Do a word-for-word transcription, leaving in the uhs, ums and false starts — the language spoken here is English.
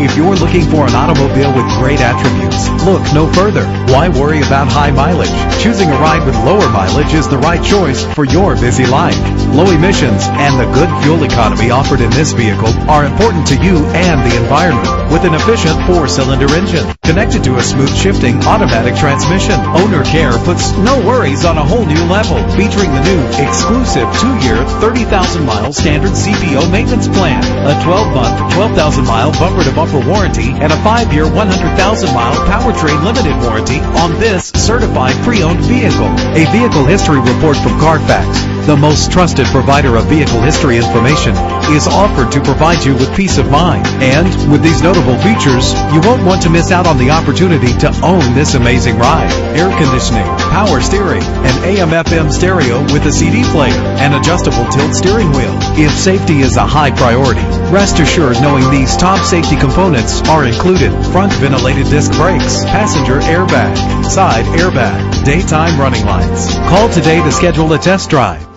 If you're looking for an automobile with great attributes, look no further. Why worry about high mileage? Choosing a ride with lower mileage is the right choice for your busy life. Low emissions and the good fuel economy offered in this vehicle are important to you and the environment. With an efficient four-cylinder engine connected to a smooth shifting automatic transmission, Owner Care puts no worries on a whole new level, featuring the new exclusive two-year, thirty thousand mile standard C P O maintenance plan, a twelve month, twelve thousand mile bumper-to-bumper warranty, and a five year, one hundred thousand mile powertrain limited warranty on this certified pre-owned vehicle. A vehicle history report from Carfax, the most trusted provider of vehicle history information, is offered to provide you with peace of mind. And with these notable features, you won't want to miss out on the opportunity to own this amazing ride. Air conditioning, power steering, an A M F M stereo with a C D player, and adjustable tilt steering wheel. If safety is a high priority, rest assured knowing these top safety components are included: front ventilated disc brakes, passenger airbag, side airbag, daytime running lights. Call today to schedule a test drive.